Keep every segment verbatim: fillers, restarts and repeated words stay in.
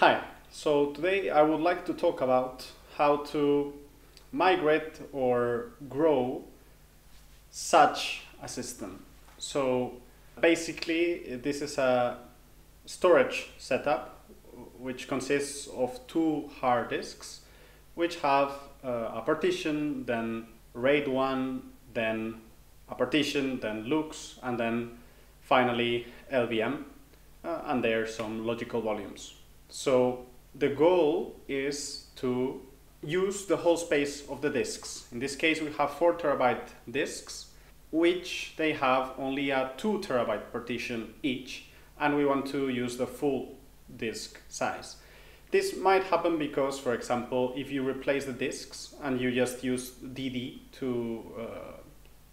Hi, so today I would like to talk about how to migrate or grow such a system. So basically this is a storage setup which consists of two hard disks which have uh, a partition, then RAID one, then a partition, then LUKS, and then finally L V M, uh, and there are some logical volumes. So the goal is to use the whole space of the disks. In this case, we have four terabyte disks, which they have only a two terabyte partition each, and we want to use the full disk size. This might happen because, for example, if you replace the disks and you just use D D to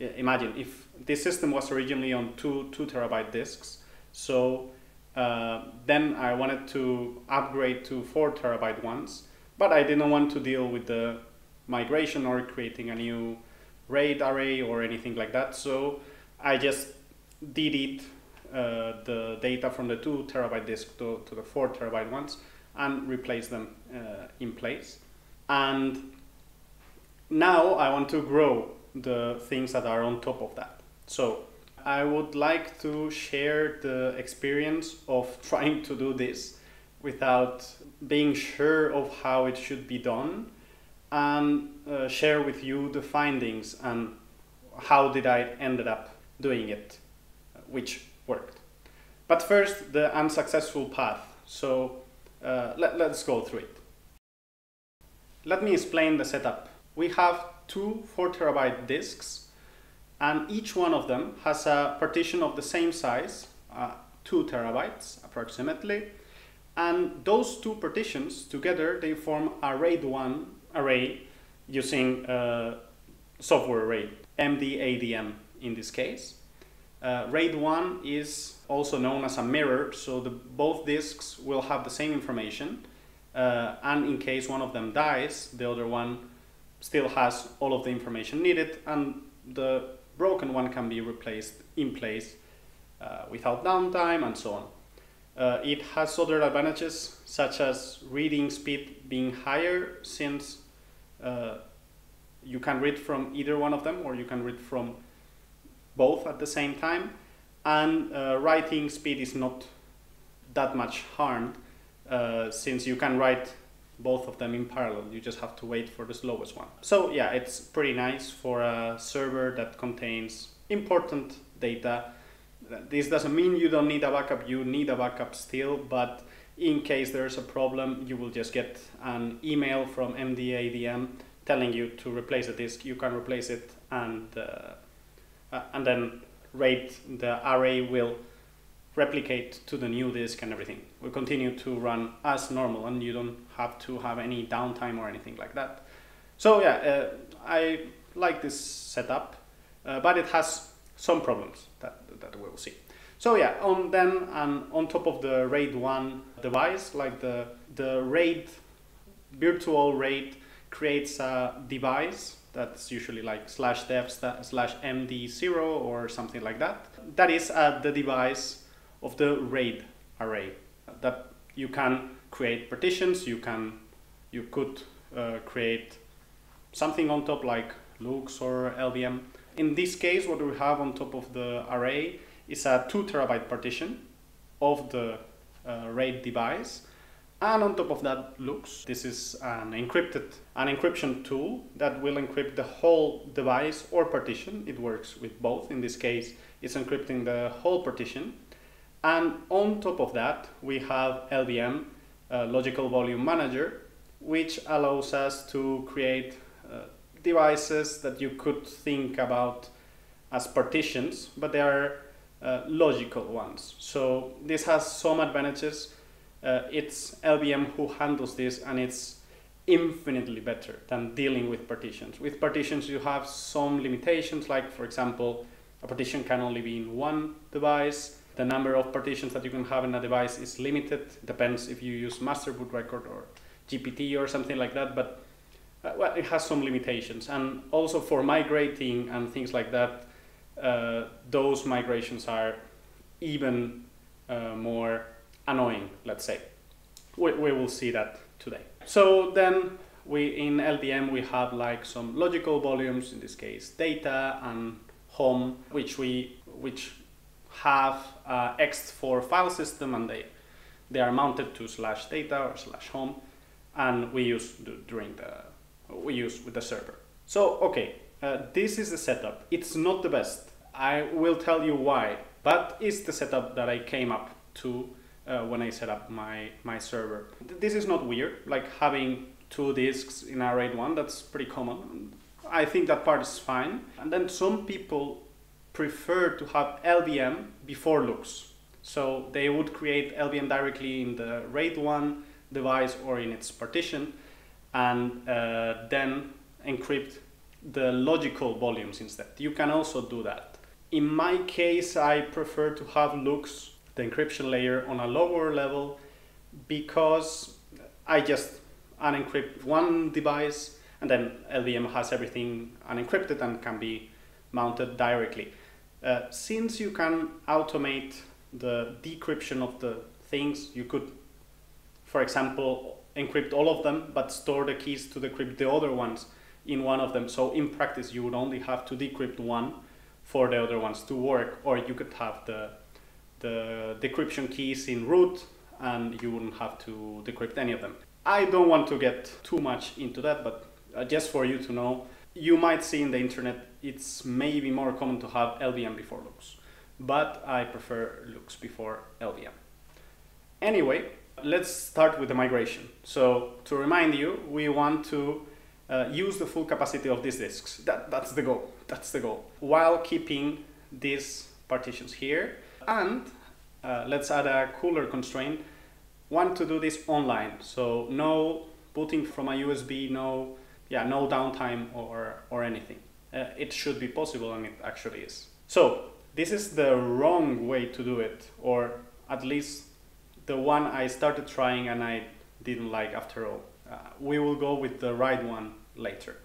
uh, imagine if this system was originally on two two terabyte disks, so. Uh, then I wanted to upgrade to four terabyte ones, but I didn't want to deal with the migration or creating a new RAID array or anything like that. So I just delete uh, the data from the two terabyte disk to, to the four terabyte ones and replace them uh, in place. And now I want to grow the things that are on top of that. So I would like to share the experience of trying to do this without being sure of how it should be done, and uh, share with you the findings and how did I ended up doing it, which worked. But first, the unsuccessful path. So uh, let, let's go through it. Let me explain the setup. We have two four terabyte disks, and each one of them has a partition of the same size, uh, two terabytes approximately, and those two partitions together, they form a RAID one array using uh, software RAID, M D A D M in this case. Uh, RAID one is also known as a mirror, so the, both disks will have the same information, uh, and in case one of them dies, the other one still has all of the information needed, and the broken one can be replaced in place uh, without downtime and so on. Uh, it has other advantages such as reading speed being higher, since uh, you can read from either one of them or you can read from both at the same time, and uh, writing speed is not that much harmed uh, since you can write both of them in parallel. You just have to wait for the slowest one. So yeah, it's pretty nice for a server that contains important data. This doesn't mean you don't need a backup, you need a backup still, but in case there's a problem, you will just get an email from M D A D M telling you to replace the disk. You can replace it, and, uh, uh, and then RAID, the array will replicate to the new disk and everything. We continue to run as normal and you don't have to have any downtime or anything like that. So yeah, uh, I like this setup, uh, but it has some problems that, that we'll see. So yeah, on then um, on top of the RAID one device, like the, the RAID, virtual RAID creates a device that's usually like slash dev slash M D zero or something like that. That is at the device of the RAID array, that you can create partitions, you can, you could uh, create something on top like LUKS or L V M. In this case, what we have on top of the array is a two terabyte partition of the uh, RAID device, and on top of that LUKS. This is an encrypted, an encryption tool that will encrypt the whole device or partition. It works with both. In this case, it's encrypting the whole partition. And on top of that, we have L V M, uh, Logical Volume Manager, which allows us to create uh, devices that you could think about as partitions, but they are uh, logical ones. So this has some advantages. Uh, it's L V M who handles this, and it's infinitely better than dealing with partitions. With partitions, you have some limitations, like, for example, a partition can only be in one device. The number of partitions that you can have in a device is limited. It depends if you use Master Boot Record or G P T or something like that, but uh, well, it has some limitations. And also for migrating and things like that, uh, those migrations are even uh, more annoying, let's say. we, we will see that today. So then we in L V M we have like some logical volumes, in this case data and home, which we which have uh, ext four file system, and they they are mounted to slash data or slash home, and we use during the we use with the server. So okay, uh, this is the setup. It's not the best. I will tell you why, but it's the setup that I came up to uh, when I set up my my server. This is not weird, like having two disks in a RAID one. That's pretty common. I think that part is fine. And then some people prefer to have L V M before LUKS. So they would create L V M directly in the RAID one device or in its partition, and uh, then encrypt the logical volumes instead. You can also do that. In my case, I prefer to have LUKS, the encryption layer, on a lower level, because I just unencrypt one device, and then L V M has everything unencrypted and can be mounted directly. Uh, since you can automate the decryption of the things, you could, for example, encrypt all of them, but store the keys to decrypt the other ones in one of them. So in practice, you would only have to decrypt one for the other ones to work, or you could have the, the decryption keys in root, and you wouldn't have to decrypt any of them. I don't want to get too much into that, but just for you to know, you might see in the internet, it's maybe more common to have L V M before LUKS, but I prefer LUKS before L V M. Anyway, let's start with the migration. So to remind you, we want to uh, use the full capacity of these disks. That, that's the goal, that's the goal, while keeping these partitions here. And uh, let's add a cooler constraint. Want to do this online, so no booting from a U S B, no, yeah, no downtime or or anything. Uh, it should be possible, and it actually is. So this is the wrong way to do it, or at least the one I started trying and I didn't like after all. Uh, we will go with the right one later.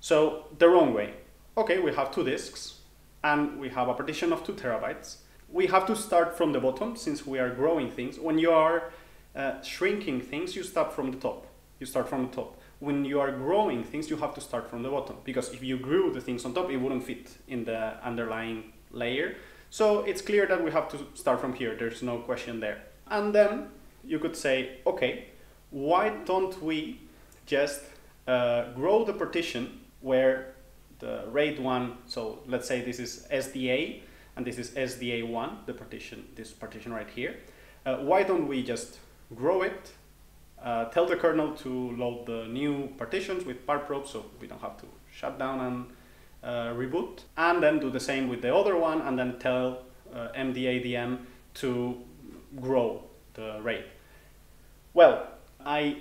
So the wrong way. Okay, we have two disks, and we have a partition of two terabytes. We have to start from the bottom since we are growing things. When you are uh, shrinking things, you start from the top. You start from the top. When you are growing things, you have to start from the bottom, because if you grew the things on top, it wouldn't fit in the underlying layer. So it's clear that we have to start from here. There's no question there. And then you could say, okay, why don't we just uh, grow the partition where the RAID one, so let's say this is S D A, and this is S D A one, the partition, this partition right here. Uh, why don't we just grow it, uh, tell the kernel to load the new partitions with partprobe, so we don't have to shut down and uh, reboot, and then do the same with the other one, and then tell uh, M D A D M to grow the RAID. Well, I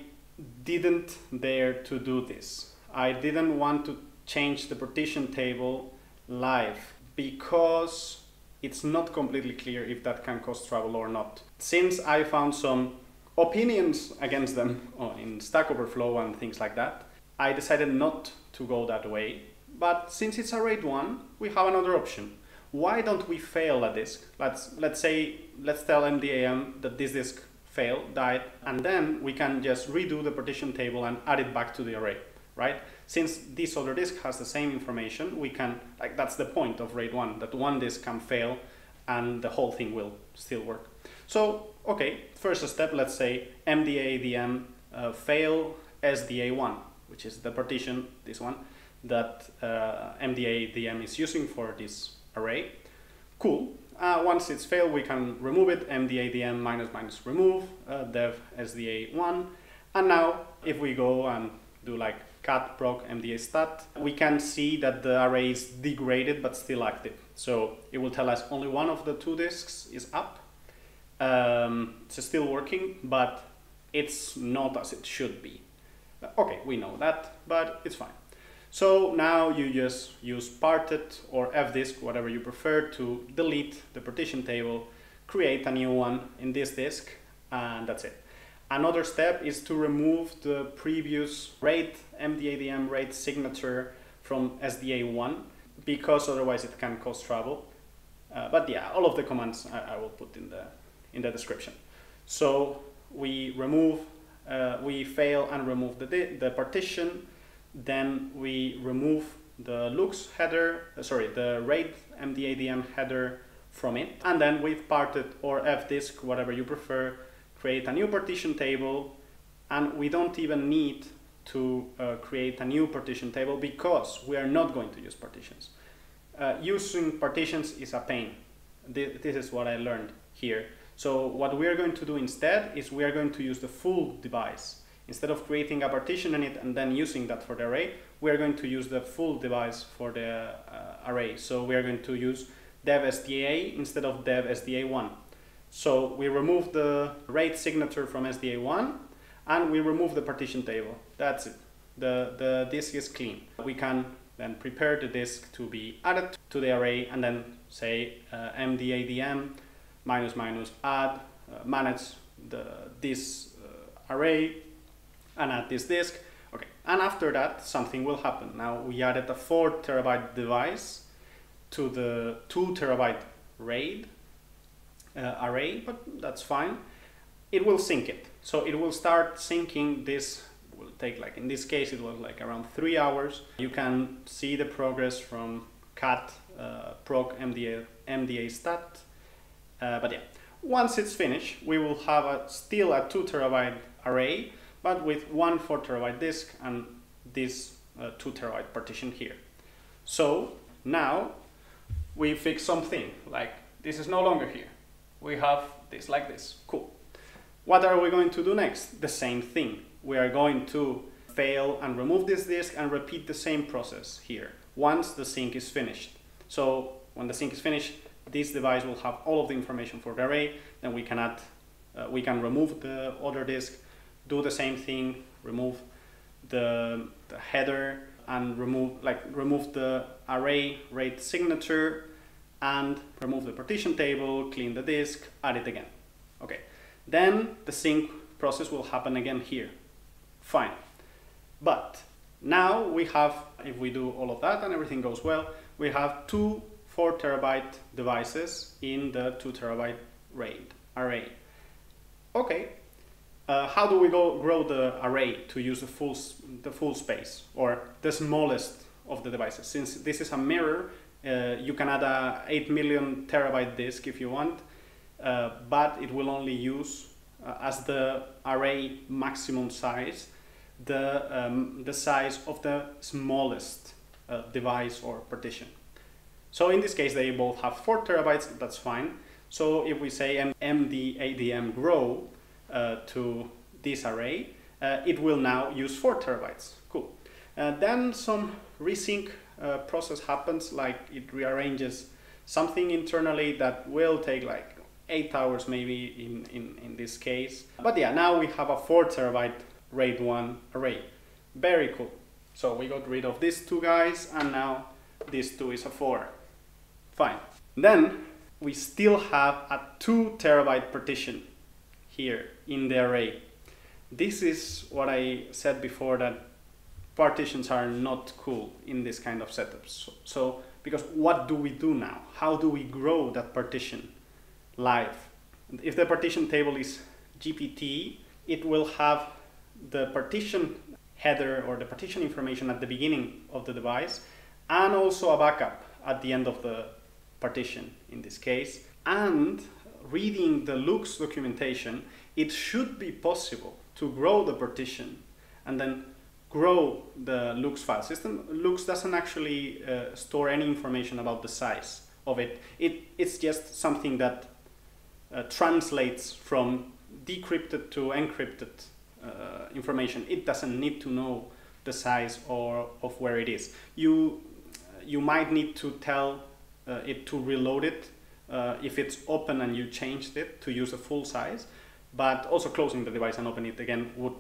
didn't dare to do this. I didn't want to change the partition table live, because it's not completely clear if that can cause trouble or not. Since I found some opinions against them in Stack Overflow and things like that, I decided not to go that way. But since it's a RAID one, we have another option. Why don't we fail a disk? Let's, let's say, let's tell M D A D M that this disk failed, died, and then we can just redo the partition table and add it back to the array, right? Since this other disk has the same information, we can, like, that's the point of RAID one, that one disk can fail and the whole thing will still work. So, okay, first step, let's say M D A D M uh, fail S D A one, which is the partition, this one, that uh, M D A D M is using for this array. Cool. Uh, once it's failed, we can remove it, M D A D M minus minus remove, uh, dev S D A one, and now if we go and do like cat proc mdstat, we can see that the array is degraded but still active. So it will tell us only one of the two disks is up. Um, it's still working, but it's not as it should be. Okay, we know that, but it's fine. So now you just use parted or fdisk, whatever you prefer, to delete the partition table, create a new one in this disk, and that's it. Another step is to remove the previous RAID, M D A D M RAID signature from S D A one, because otherwise it can cause trouble. Uh, but yeah, all of the commands I, I will put in the, in the description. So we remove, uh, we fail and remove the, the partition, then we remove the LUKS header, uh, sorry, the RAID M D A D M header from it, and then with parted or fdisk, whatever you prefer, create a new partition table, and we don't even need to uh, create a new partition table because we are not going to use partitions. Uh, using partitions is a pain. This, this is what I learned here. So what we are going to do instead is we are going to use the full device. Instead of creating a partition in it and then using that for the array, we are going to use the full device for the uh, array. So we are going to use dev S D A instead of dev S D A one. So we remove the RAID signature from S D A one and we remove the partition table. That's it. The, the disk is clean. We can then prepare the disk to be added to the array and then say uh, mdadm minus minus add, uh, manage the, this uh, array and add this disk. Okay, and after that something will happen. Now we added a four terabyte device to the two terabyte RAID uh, array, but that's fine. It will sync it. So it will start syncing. This will take, like in this case, it was like around three hours. You can see the progress from cat uh, proc M D A, M D A stat. Uh, but yeah, once it's finished, we will have a, still a two terabyte array, but with one four terabyte disk and this uh, two terabyte partition here. So now we fix something, like this is no longer here. We have this like this, cool. What are we going to do next? The same thing. We are going to fail and remove this disk and repeat the same process here once the sync is finished. So when the sync is finished, this device will have all of the information for the array. Then we can add, uh, we can remove the other disk, do the same thing, remove the, the header and remove, like remove the array RAID signature and remove the partition table, clean the disk, add it again. Okay, then the sync process will happen again here. Fine, but now we have, if we do all of that and everything goes well, we have two four terabyte devices in the two terabyte RAID array. Okay, uh, how do we go grow the array to use the full the full space or the smallest of the devices? Since this is a mirror, uh, you can add a eight million terabyte disk if you want, uh, but it will only use uh, as the array maximum size the um, the size of the smallest uh, device or partition. So in this case, they both have four terabytes, that's fine. So if we say mdadm grow uh, to this array, uh, it will now use four terabytes, cool. Uh, then some resync uh, process happens, like it rearranges something internally that will take like eight hours maybe in, in, in this case. But yeah, now we have a four terabyte RAID one array, very cool. So we got rid of these two guys and now this two is a four. Fine. Then we still have a two terabyte partition here in the array. This is what I said before, that partitions are not cool in this kind of setups. So, so because what do we do now? How do we grow that partition live? If the partition table is G P T, it will have the partition header or the partition information at the beginning of the device and also a backup at the end of the partition in this case. And reading the LUKS documentation, it should be possible to grow the partition and then grow the LUKS file system. LUKS doesn't actually uh, store any information about the size of it. It it's just something that uh, translates from decrypted to encrypted uh, information. It doesn't need to know the size or of where it is. You You might need to tell uh, it to reload it uh, if it's open and you changed it to use a full size, but also closing the device and opening it again would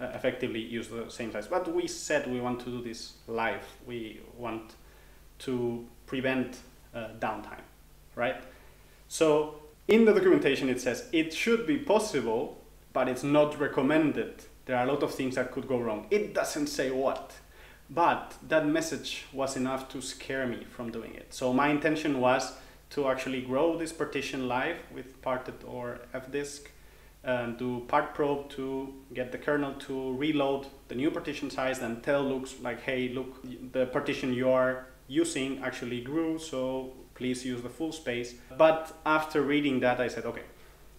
uh, effectively use the same size. But we said we want to do this live. We want to prevent uh, downtime, right? So in the documentation it says it should be possible, but it's not recommended. There are a lot of things that could go wrong. It doesn't say what. But that message was enough to scare me from doing it. So my intention was to actually grow this partition live with parted or fdisk um, do partprobe to get the kernel to reload the new partition size and tell LUKS like, hey, look, the partition you are using actually grew, so please use the full space. But after reading that, I said, okay,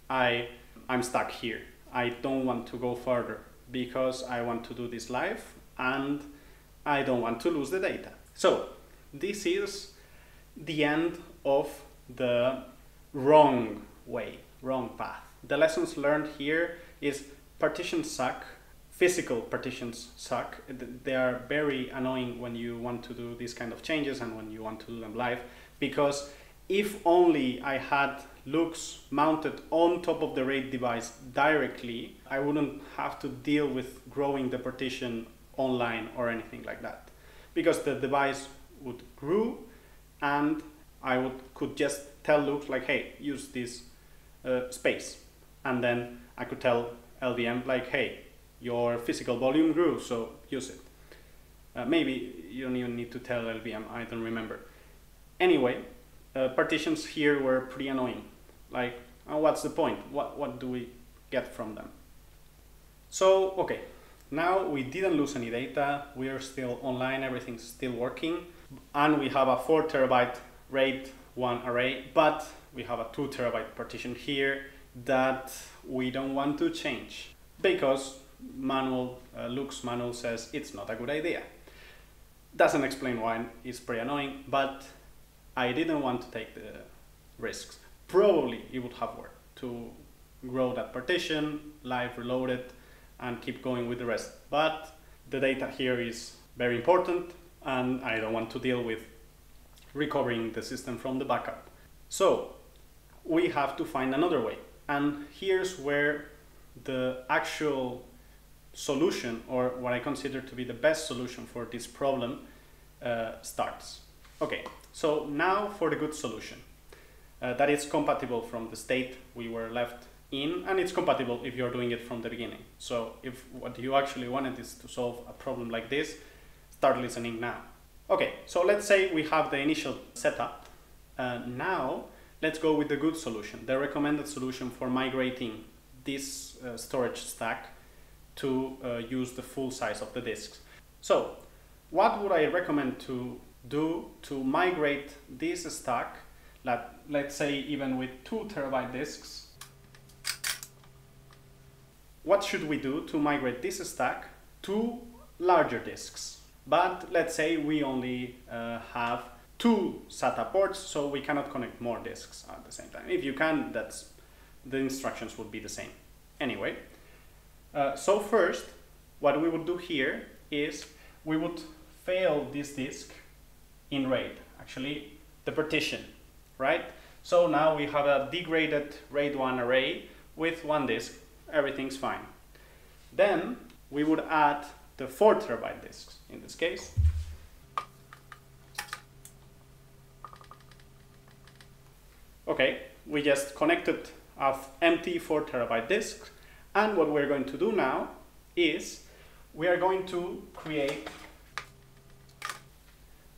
I, I'm stuck here. I don't want to go further because I want to do this live and I don't want to lose the data. So this is the end of the wrong way, wrong path. The lessons learned here is partitions suck, physical partitions suck. They are very annoying when you want to do these kind of changes and when you want to do them live, because if only I had LUKS mounted on top of the RAID device directly, I wouldn't have to deal with growing the partition online or anything like that, because the device would grow and I would could just tell LUKS like, hey, use this uh, space, and then I could tell L V M like, hey, your physical volume grew, so use it. Uh, maybe you don't even need to tell L V M, I don't remember. Anyway, uh, partitions here were pretty annoying. Like, oh, what's the point? What, what do we get from them? So, okay, now we didn't lose any data, we are still online, everything's still working, and we have a four terabyte RAID one array, but we have a two terabyte partition here that we don't want to change because manual, uh, LUKS manual says it's not a good idea. Doesn't explain why, it's pretty annoying, but I didn't want to take the risks. Probably it would have worked to grow that partition, live reload it, and keep going with the rest. But the data here is very important and I don't want to deal with recovering the system from the backup. So we have to find another way. And here's where the actual solution, or what I consider to be the best solution for this problem, uh, starts. Okay, so now for the good solution. Uh, that is compatible from the state we were left in, and it's compatible if you're doing it from the beginning. So if what you actually wanted is to solve a problem like this, start listening now. Okay, so let's say we have the initial setup. Uh, now let's go with the good solution, the recommended solution for migrating this uh, storage stack to uh, use the full size of the disks. So what would I recommend to do to migrate this stack, let, let's say even with two terabyte disks? What should we do to migrate this stack to larger disks? But let's say we only uh, have two SATA ports, so we cannot connect more disks at the same time. If you can, that's, the instructions would be the same. Anyway, uh, so first, what we would do here is we would fail this disk in RAID, actually the partition, right? So now we have a degraded RAID one array with one disk, everything's fine. Then we would add the four terabyte disks in this case. Okay, we just connected an empty four terabyte disk, and what we're going to do now is we are going to create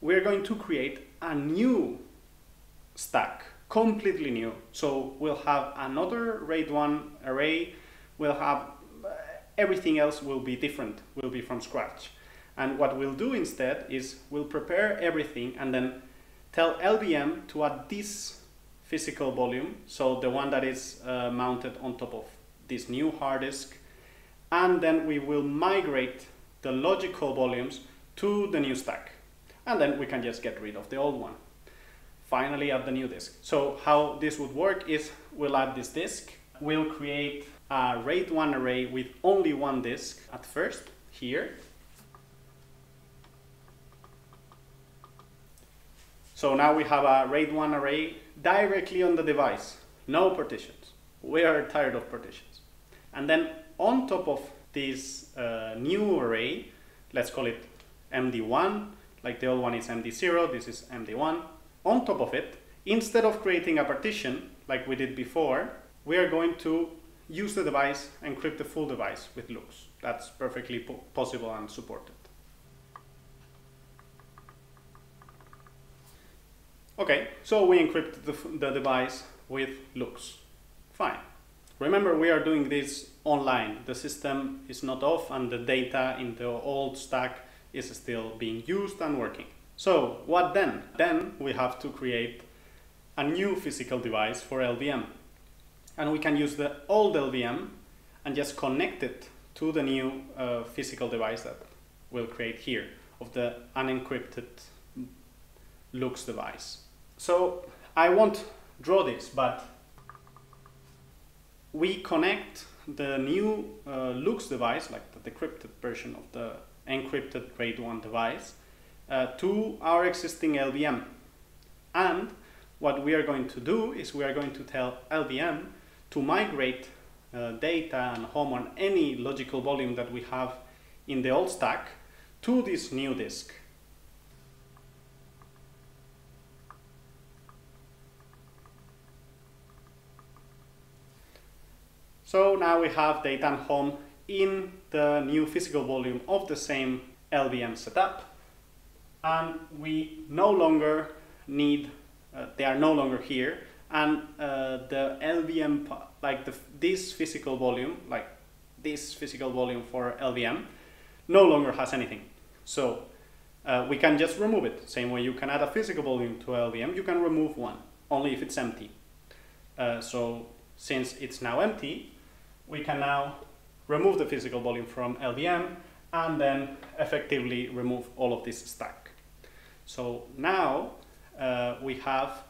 we're going to create a new stack, completely new. So we'll have another RAID one array, we'll have everything else will be different, will be from scratch. And what we'll do instead is we'll prepare everything and then tell L V M to add this physical volume, so the one that is uh, mounted on top of this new hard disk, and then we will migrate the logical volumes to the new stack. And then we can just get rid of the old one. Finally, add the new disk. So how this would work is we'll add this disk, we'll create a RAID one array with only one disk at first, here. So now we have a RAID one array directly on the device, no partitions. We are tired of partitions. And then on top of this uh, new array, let's call it M D one, like the old one is M D zero, this is M D one. On top of it, instead of creating a partition like we did before, we are going to use the device, encrypt the full device with LUKS. That's perfectly po possible and supported. Okay, so we encrypted the, the device with LUKS. Fine. Remember, we are doing this online. The system is not off and the data in the old stack is still being used and working. So what then? Then we have to create a new physical device for L V M. And we can use the old L V M and just connect it to the new uh, physical device that we'll create here of the unencrypted LUKS device. So I won't draw this, but we connect the new uh, LUKS device, like the decrypted version of the encrypted RAID one device, uh, to our existing L V M. And what we are going to do is we are going to tell L V M to migrate uh, data and home on any logical volume that we have in the old stack to this new disk. So now we have data and home in the new physical volume of the same L V M setup, and we no longer need, uh, they are no longer here, and uh, the L V M, like the, this physical volume, like this physical volume for L V M, no longer has anything. So uh, we can just remove it. Same way you can add a physical volume to L V M, you can remove one, only if it's empty. Uh, so since it's now empty, we can now remove the physical volume from L V M and then effectively remove all of this stack. So now uh, we have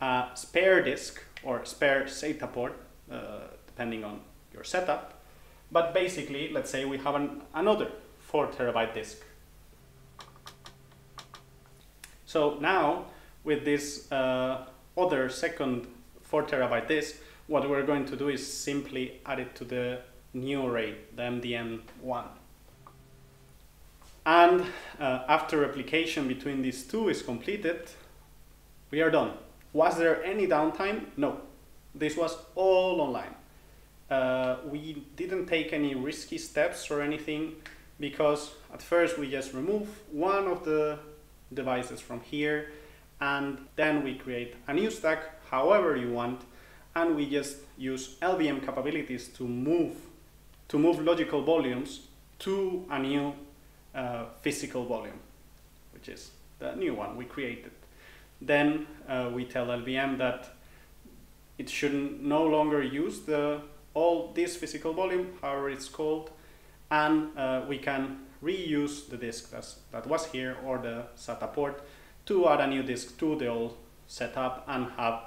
a spare disk or spare SATA port, uh, depending on your setup. But basically, let's say we have an, another four terabyte disk. So now with this uh, other second four terabyte disk, what we're going to do is simply add it to the new array, the M D A D M one. And uh, after replication between these two is completed, we are done. Was there any downtime? No. This was all online. Uh, we didn't take any risky steps or anything, because at first we just remove one of the devices from here, and then we create a new stack however you want, and we just use L V M capabilities to move to move logical volumes to a new uh, physical volume, which is the new one we created. Then uh, we tell L V M that it shouldn't no longer use the all this physical volume, however it's called, and uh, we can reuse the disk that's, that was here, or the SATA port, to add a new disk to the old setup and have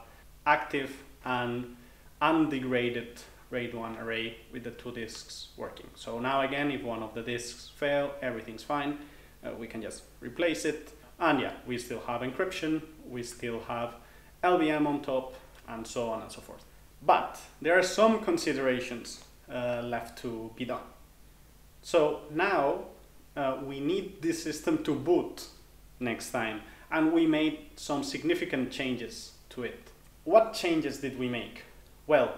active and undegraded RAID one array with the two disks working. So now again, if one of the disks fail, everything's fine. Uh, we can just replace it. And yeah, we still have encryption, we still have L V M on top, and so on and so forth. But there are some considerations uh, left to be done. So now uh, we need this system to boot next time, and we made some significant changes to it. What changes did we make? Well,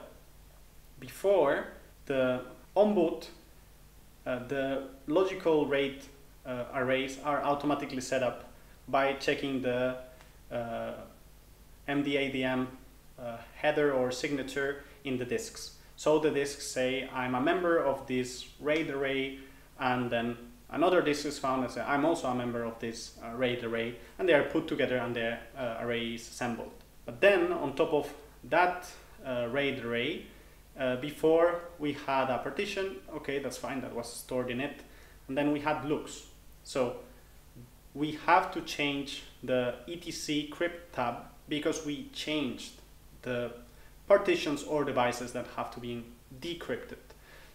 before the onboot, uh, the logical RAID uh, arrays are automatically set up by checking the uh, M D A D M uh, header or signature in the disks. So the disks say, I'm a member of this RAID array, and then another disk is found and says, I'm also a member of this uh, RAID array, and they are put together and the uh, array is assembled. But then on top of that uh, RAID array, uh, before we had a partition, okay, that's fine, that was stored in it, and then we had LUKS. So we have to change the E T C crypt tab, because we changed the partitions or devices that have to be decrypted.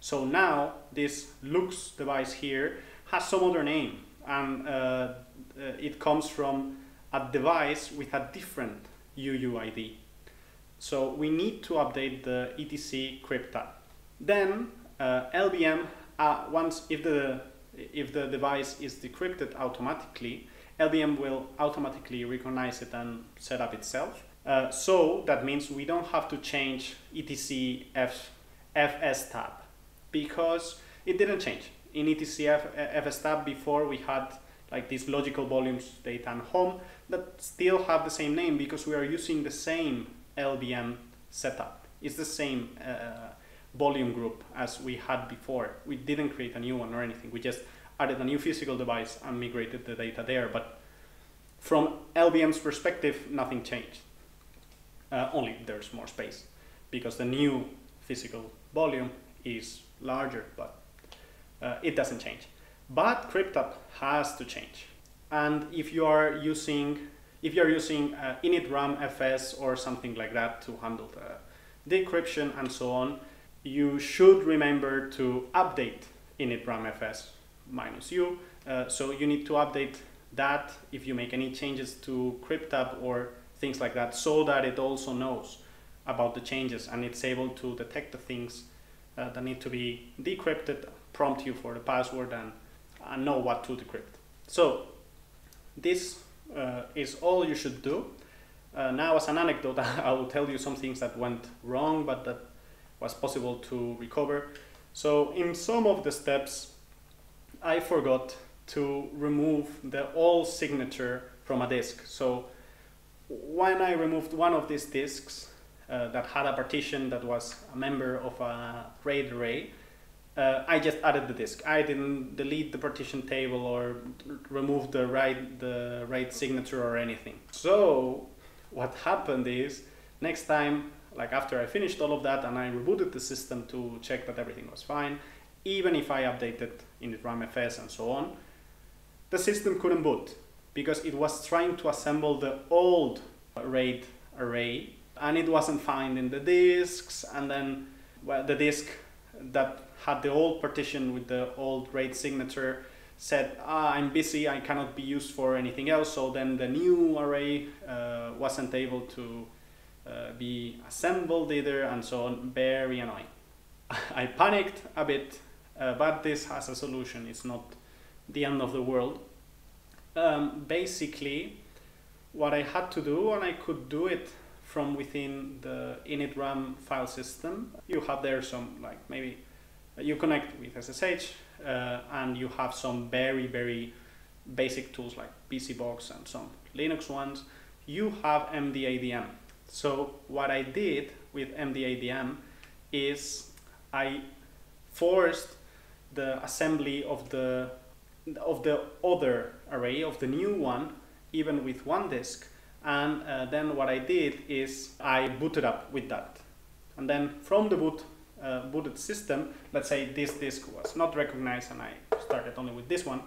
So now this LUKS device here has some other name, and uh, it comes from a device with a different U U I D. So we need to update the E T C crypt tab. Then uh, L V M, uh, once if the if the device is decrypted automatically, L V M will automatically recognize it and set up itself. Uh, so that means we don't have to change E T C F S tab, because it didn't change. In E T C F S tab before we had like these logical volumes, data and home, that still have the same name because we are using the same L V M setup. It's the same uh, volume group as we had before. We didn't create a new one or anything. We just added a new physical device and migrated the data there. But from L V M's perspective, nothing changed. Uh, only there's more space because the new physical volume is larger, but uh, it doesn't change. But CryptApp has to change. And if you are using if you're using uh, initramfs or something like that to handle the decryption and so on, you should remember to update initramfs minus u. Uh, so you need to update that if you make any changes to CryptApp or things like that, so that it also knows about the changes and it's able to detect the things uh, that need to be decrypted, prompt you for the password, and, and know what to decrypt. So this uh, is all you should do. Uh, now, as an anecdote, I will tell you some things that went wrong, but that was possible to recover. So in some of the steps, I forgot to remove the all signature from a disk. So when I removed one of these disks uh, that had a partition that was a member of a RAID array, Uh, I just added the disk. I didn't delete the partition table or remove the RAID, the RAID signature or anything. So what happened is, next time, like after I finished all of that and I rebooted the system to check that everything was fine, even if I updated initramfs and so on, the system couldn't boot because it was trying to assemble the old RAID array and it wasn't finding the disks, and then well, the disk that had the old partition with the old RAID signature said, ah, I'm busy, I cannot be used for anything else. So then the new array uh, wasn't able to uh, be assembled either, and so on. Very annoying. I panicked a bit, uh, but this has a solution. It's not the end of the world. Um, basically, what I had to do, and I could do it from within the initram file system, you have there some, like maybe you connect with S S H uh, and you have some very, very basic tools like BusyBox and some Linux ones. You have M D A D M. So what I did with M D A D M is I forced the assembly of the, of the other array, of the new one, even with one disk. And uh, then what I did is I booted up with that. And then from the boot, Uh, booted system, let's say this disk was not recognized and I started only with this one.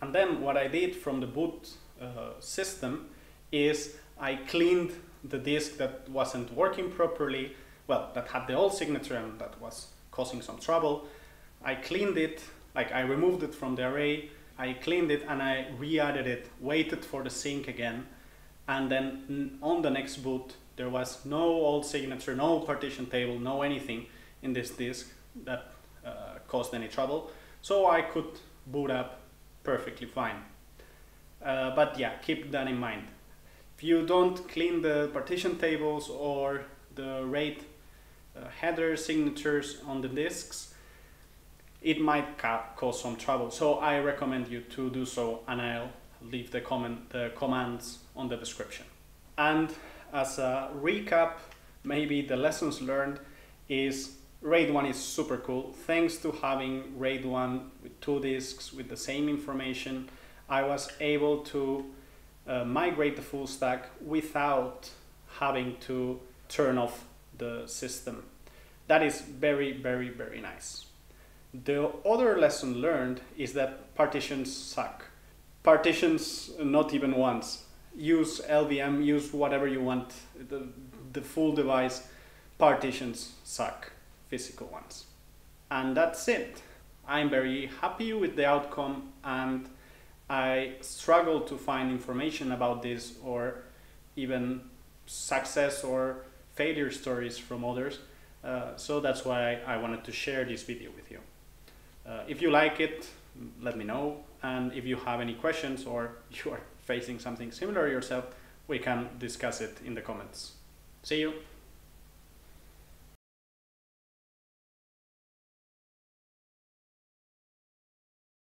And then what I did from the boot uh, system is I cleaned the disk that wasn't working properly, well, that had the old signature and that was causing some trouble. I cleaned it, like I removed it from the array, I cleaned it and I re-added it, waited for the sync again, and then on the next boot there was no old signature, no partition table, no anything in this disk that uh, caused any trouble. So I could boot up perfectly fine. Uh, but yeah, keep that in mind. If you don't clean the partition tables or the RAID uh, header signatures on the disks, it might ca cause some trouble. So I recommend you to do so, and I'll leave the, comment, the commands on the description. And as a recap, maybe the lessons learned is RAID one is super cool. Thanks to having RAID one with two disks with the same information, I was able to uh, migrate the full stack without having to turn off the system. That is very, very, very nice. The other lesson learned is that partitions suck. Partitions, not even once. Use L V M, use whatever you want, the, the full device. Partitions suck, physical ones. And that's it. I'm very happy with the outcome, and I struggle to find information about this or even success or failure stories from others. Uh, so that's why I wanted to share this video with you. Uh, if you like it, let me know. And if you have any questions or you are facing something similar yourself, we can discuss it in the comments. See you!